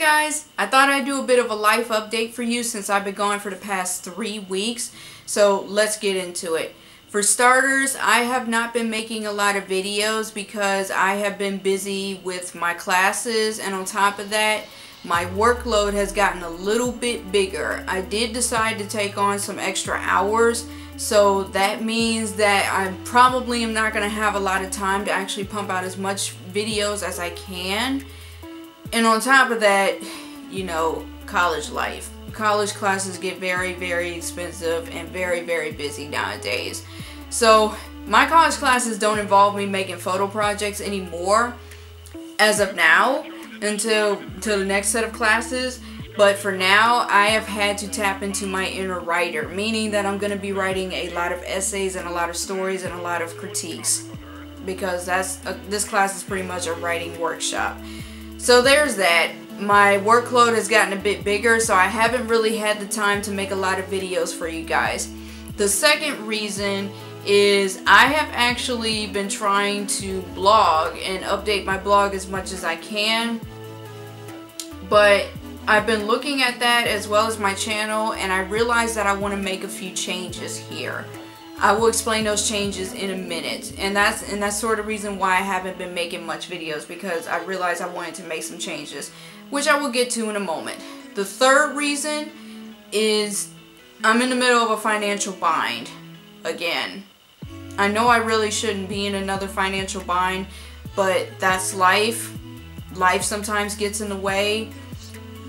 Hi guys, I thought I'd do a bit of a life update for you since I've been gone for the past 3 weeks, so let's get into it. For starters, I have not been making a lot of videos because I have been busy with my classes, and on top of that, my workload has gotten a little bit bigger. I did decide to take on some extra hours, so that means that I probably am not going to have a lot of time to actually pump out as much videos as I can. And on top of that, you know, college life. College classes get very, very expensive and very, very busy nowadays. So my college classes don't involve me making photo projects anymore as of now until the next set of classes. But for now, I have had to tap into my inner writer, meaning that I'm going to be writing a lot of essays and a lot of stories and a lot of critiques, because this class is pretty much a writing workshop. So there's that. My workload has gotten a bit bigger, so I haven't really had the time to make a lot of videos for you guys. The second reason is I have actually been trying to blog and update my blog as much as I can, but I've been looking at that as well as my channel, and I realized that I want to make a few changes here. I will explain those changes in a minute, and that's sort of the reason why I haven't been making much videos, because I realized I wanted to make some changes, which I will get to in a moment. The third reason is I'm in the middle of a financial bind again. I know I really shouldn't be in another financial bind, but that's life. Life sometimes gets in the way.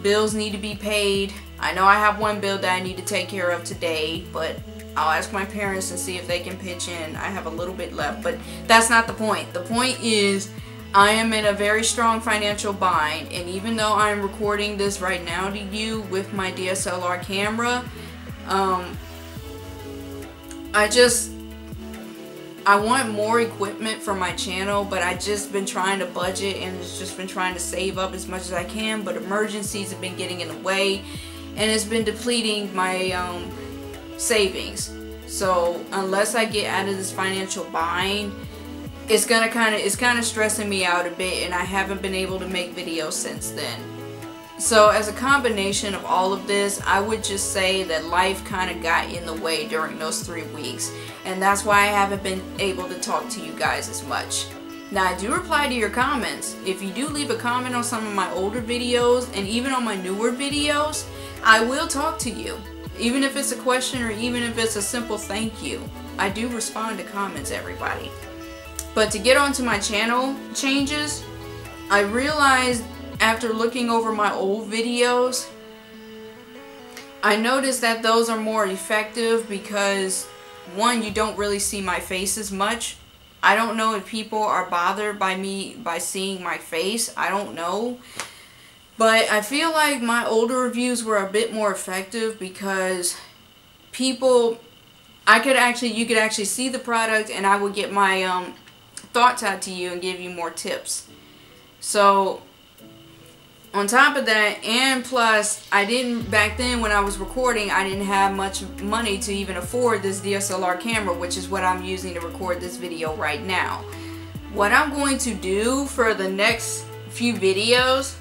Bills need to be paid. I know I have one bill that I need to take care of today, but I'll ask my parents and see if they can pitch in. I have a little bit left, but that's not the point. The point is I am in a very strong financial bind, and even though I am recording this right now to you with my DSLR camera, I want more equipment for my channel, but I've just been trying to budget and just been trying to save up as much as I can, but emergencies have been getting in the way, and it's been depleting my savings. So unless I get out of this financial bind, it's kind of stressing me out a bit, and I haven't been able to make videos since then. So as a combination of all of this, I would just say that life kind of got in the way during those 3 weeks, and that's why I haven't been able to talk to you guys as much. Now, I do reply to your comments. If you do leave a comment on some of my older videos and even on my newer videos, I will talk to you. Even if it's a question or even if it's a simple thank you, I do respond to comments, everybody. But to get onto my channel changes, I realized after looking over my old videos, I noticed that those are more effective because, one, you don't really see my face as much. I don't know if people are bothered by seeing my face. I don't know. But I feel like my older reviews were a bit more effective because you could actually see the product, and I would get my thoughts out to you and give you more tips. So on top of that, and plus back then when I was recording, I didn't have much money to even afford this DSLR camera, which is what I'm using to record this video right now. What I'm going to do for the next few videos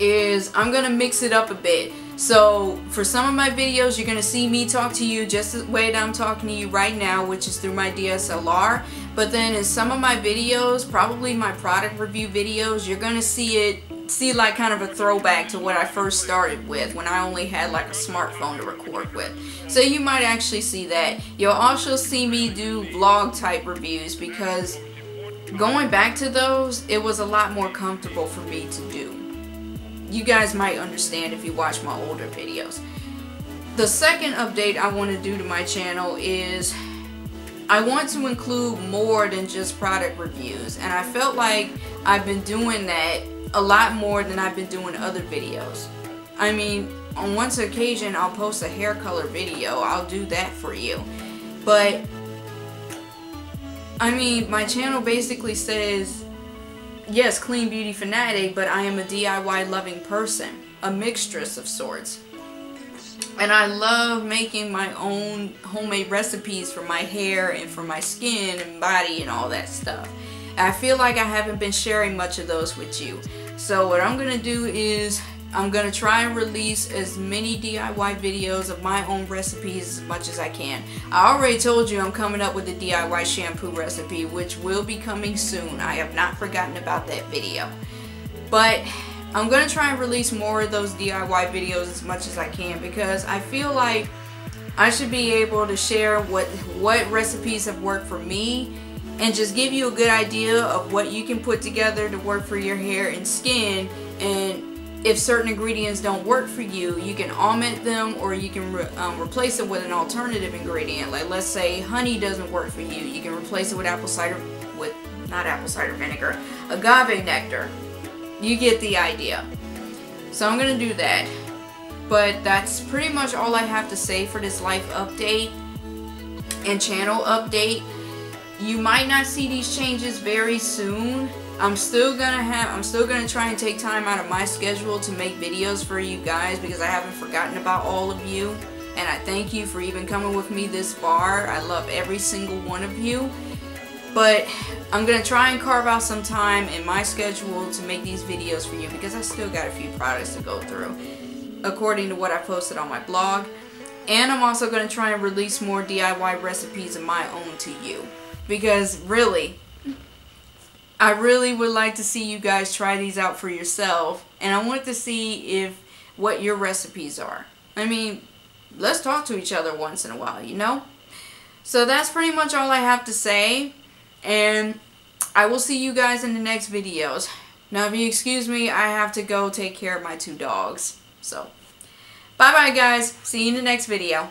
is I'm gonna mix it up a bit. So for some of my videos, you're gonna see me talk to you just the way that I'm talking to you right now, which is through my DSLR. But then in some of my videos, probably my product review videos, you're gonna see like kind of a throwback to what I first started with, when I only had like a smartphone to record with. So you might actually see that. You'll also see me do vlog type reviews, because going back to those, it was a lot more comfortable for me to do. You guys might understand if you watch my older videos. The second update I want to do to my channel is I want to include more than just product reviews, and I felt like I've been doing that a lot more than I've been doing other videos. I mean, on one occasion I'll post a hair color video, I'll do that for you, but I mean, my channel basically says, yes, clean beauty fanatic, but I am a DIY loving person, a mixtress of sorts. And I love making my own homemade recipes for my hair and for my skin and body and all that stuff. And I feel like I haven't been sharing much of those with you. So what I'm going to do is I'm going to try and release as many DIY videos of my own recipes as much as I can. I already told you I'm coming up with a DIY shampoo recipe, which will be coming soon. I have not forgotten about that video. But I'm going to try and release more of those DIY videos as much as I can, because I feel like I should be able to share what recipes have worked for me and just give you a good idea of what you can put together to work for your hair and skin. And if certain ingredients don't work for you, you can omit them, or you can replace them with an alternative ingredient. Like, let's say honey doesn't work for you, you can replace it with agave nectar. You get the idea. So I'm gonna do that. But that's pretty much all I have to say for this life update and channel update. You might not see these changes very soon. I'm still gonna try and take time out of my schedule to make videos for you guys, because I haven't forgotten about all of you, and I thank you for even coming with me this far. I love every single one of you, but I'm gonna try and carve out some time in my schedule to make these videos for you, because I still got a few products to go through according to what I posted on my blog. And I'm also gonna try and release more DIY recipes of my own to you, because really, I really would like to see you guys try these out for yourself, and I want to see what your recipes are. I mean, let's talk to each other once in a while, you know? So that's pretty much all I have to say, and I will see you guys in the next videos. Now, if you excuse me, I have to go take care of my two dogs. So, bye-bye guys. See you in the next video.